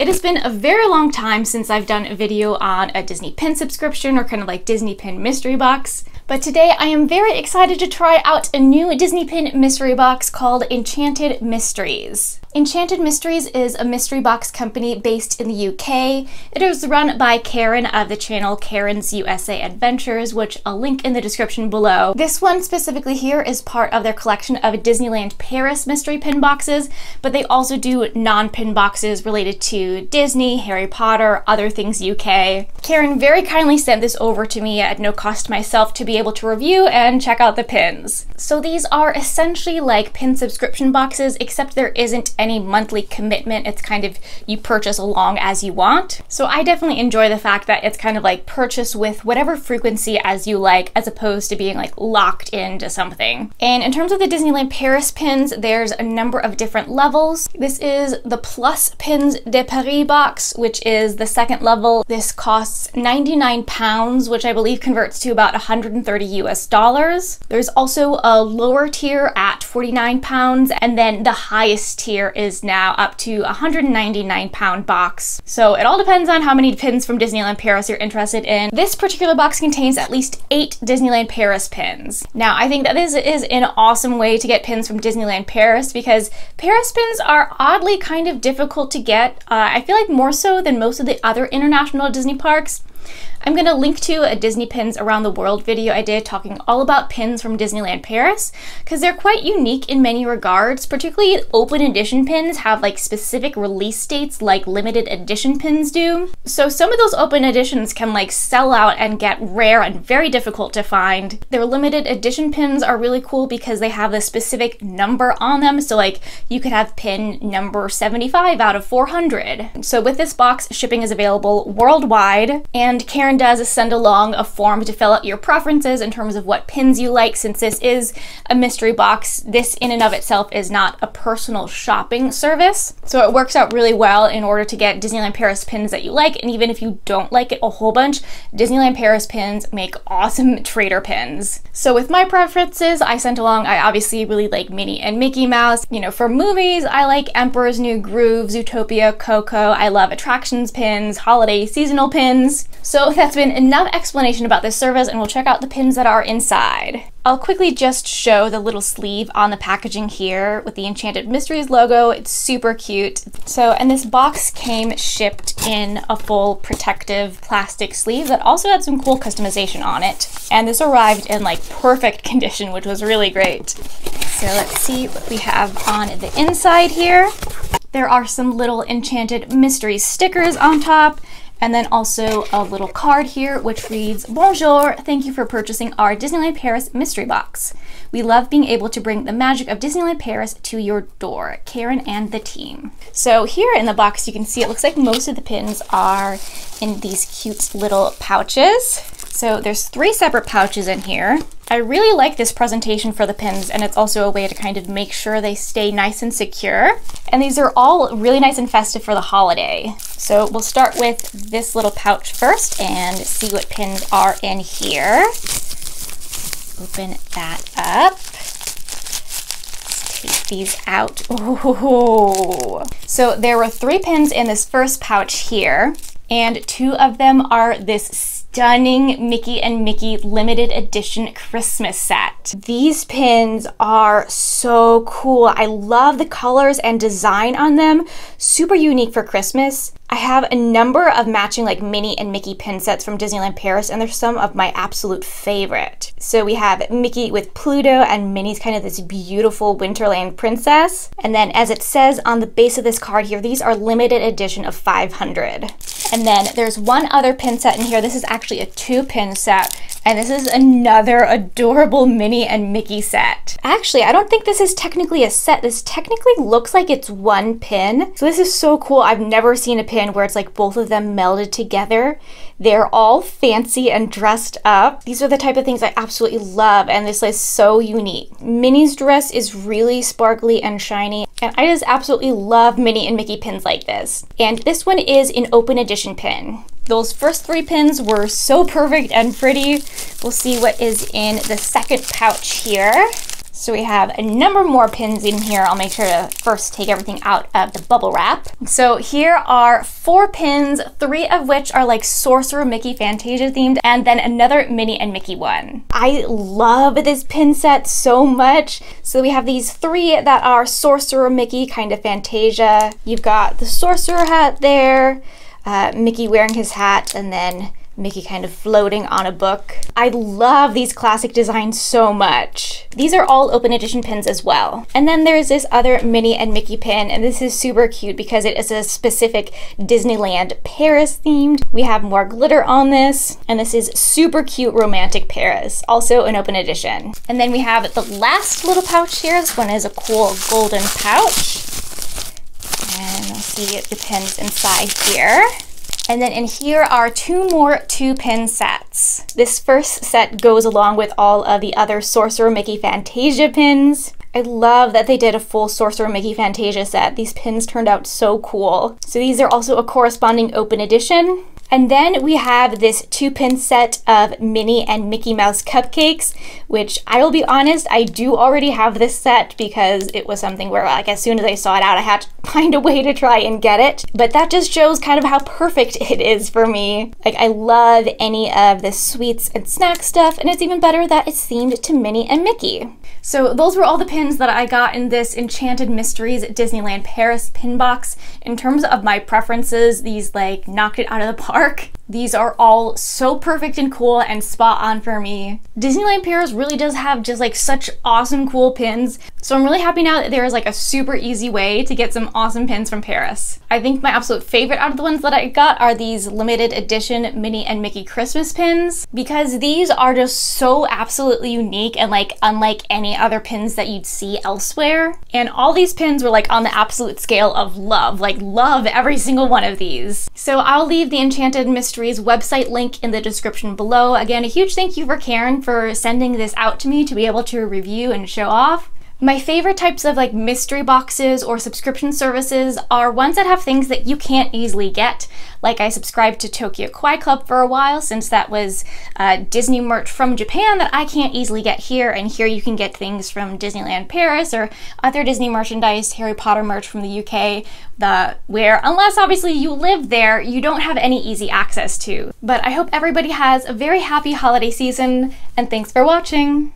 It has been a very long time since I've done a video on a Disney Pin subscription or kind of like Disney Pin mystery box. But today I am very excited to try out a new Disney Pin mystery box called Enchanted Mysteries. Enchanted Mysteries is a mystery box company based in the UK. It is run by Karen of the channel Karen's USA Adventures, which I'll link in the description below. This one specifically here is part of their collection of Disneyland Paris mystery pin boxes, but they also do non-pin boxes related to Disney, Harry Potter, other things UK. Karen very kindly sent this over to me at no cost to myself to be able to review and check out the pins. So these are essentially like pin subscription boxes, except there isn't any monthly commitment. It's kind of you purchase along as you want. So I definitely enjoy the fact that it's kind of like purchase with whatever frequency as you like, as opposed to being like locked into something. And in terms of the Disneyland Paris pins, there's a number of different levels. This is the Plus Pins de Paris box, which is the second level. This costs £99, which I believe converts to about $130. There's also a lower tier at £49, and then the highest tier is now up to £199 box. So it all depends on how many pins from Disneyland Paris you're interested in. This particular box contains at least 8 Disneyland Paris pins. Now I think that this is an awesome way to get pins from Disneyland Paris, because Paris pins are oddly kind of difficult to get. I feel like more so than most of the other international Disney parks. I'm going to link to a Disney Pins Around the World video I did talking all about pins from Disneyland Paris, because they're quite unique in many regards. Particularly open edition pins have like specific release dates like limited edition pins do. So some of those open editions can like sell out and get rare and very difficult to find. Their limited edition pins are really cool because they have a specific number on them. So like you could have pin number 75 out of 400. So with this box, shipping is available worldwide, and Karen does send along a form to fill out your preferences in terms of what pins you like. Since this is a mystery box, this in and of itself is not a personal shopping service. So it works out really well in order to get Disneyland Paris pins that you like, and even if you don't like it a whole bunch, Disneyland Paris pins make awesome trader pins. So with my preferences, I sent along, I obviously really like Minnie and Mickey Mouse. You know, for movies, I like Emperor's New Groove, Zootopia, Coco. I love attractions pins, holiday seasonal pins. So that's been enough explanation about this service, and we'll check out the pins that are inside. I'll quickly just show the little sleeve on the packaging here with the Enchanted Mysteries logo. It's super cute. So, and this box came shipped in a full protective plastic sleeve that also had some cool customization on it. And this arrived in like perfect condition, which was really great. So let's see what we have on the inside here. There are some little Enchanted Mysteries stickers on top, and then also a little card here which reads, "Bonjour, thank you for purchasing our Disneyland Paris mystery box. We love being able to bring the magic of Disneyland Paris to your door. Karen and the team." So here in the box you can see it looks like most of the pins are in these cute little pouches. So there's 3 separate pouches in here. I really like this presentation for the pins, and it's also a way to kind of make sure they stay nice and secure. And these are all really nice and festive for the holiday. So we'll start with this little pouch first and see what pins are in here. Open that up. Let's take these out. Oh. So there were 3 pins in this first pouch here, and 2 of them are this stunning Mickey and Mickey limited edition Christmas set. These pins are so cool. I love the colors and design on them. Super unique for Christmas. I have a number of matching like Minnie and Mickey pin sets from Disneyland Paris, and they're some of my absolute favorite. So we have Mickey with Pluto, and Minnie's kind of this beautiful Winterland princess. And then as it says on the base of this card here, these are limited edition of 500. And then there's one other pin set in here. This is actually a 2-pin set, and this is another adorable Minnie and Mickey set. Actually, I don't think this is technically a set. This technically looks like it's 1 pin. So this is so cool. I've never seen a pin where it's like both of them melded together. They're all fancy and dressed up. These are the type of things I absolutely love, and this is so unique. Minnie's dress is really sparkly and shiny, and I just absolutely love Minnie and Mickey pins like this. And this one is an open edition pin. Those first 3 pins were so perfect and pretty. We'll see what is in the second pouch here. So we have a number more pins in here. I'll make sure to first take everything out of the bubble wrap. So here are 4 pins, 3 of which are like Sorcerer Mickey Fantasia themed, and then another Minnie and Mickey one. I love this pin set so much. So we have these 3 that are Sorcerer Mickey, kind of Fantasia. You've got the sorcerer hat there, Mickey wearing his hat, and then Mickey kind of floating on a book. I love these classic designs so much. These are all open edition pins as well. And then there's this other Minnie and Mickey pin, and this is super cute because it is a specific Disneyland Paris themed. We have more glitter on this, and this is super cute romantic Paris, also an open edition. And then we have the last little pouch here. This one is a cool golden pouch. And I'll see the pins inside here. And then in here are 2 more 2-pin sets. This first set goes along with all of the other Sorcerer Mickey Fantasia pins. I love that they did a full Sorcerer Mickey Fantasia set. These pins turned out so cool. So these are also a corresponding open edition. And then we have this 2-pin set of Minnie and Mickey Mouse cupcakes, which I will be honest, I do already have this set because it was something where, like, as soon as I saw it out, I had to find a way to try and get it. But that just shows kind of how perfect it is for me. Like, I love any of the sweets and snack stuff, and it's even better that it's themed to Minnie and Mickey. So those were all the pins that I got in this Enchanted Mysteries Disneyland Paris pin box. In terms of my preferences, these like knocked it out of the park. These are all so perfect and cool and spot on for me. Disneyland Paris really does have just like such awesome cool pins. So I'm really happy now that there is like a super easy way to get some awesome pins from Paris. I think my absolute favorite out of the ones that I got are these limited edition Minnie and Mickey Christmas pins, because these are just so absolutely unique and like unlike any other pins that you'd see elsewhere. And all these pins were like on the absolute scale of love, like love every single one of these. So I'll leave the Enchanted Mysteries website link in the description below. Again, a huge thank you for Karen for sending this out to me to be able to review and show off. My favorite types of like mystery boxes or subscription services are ones that have things that you can't easily get. Like I subscribed to Tokyo Kawaii Club for a while, since that was Disney merch from Japan that I can't easily get here, and here you can get things from Disneyland Paris or other Disney merchandise, Harry Potter merch from the UK, where unless obviously you live there, you don't have any easy access to. But I hope everybody has a very happy holiday season, and thanks for watching.